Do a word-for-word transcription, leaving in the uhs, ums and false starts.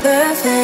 Perfect.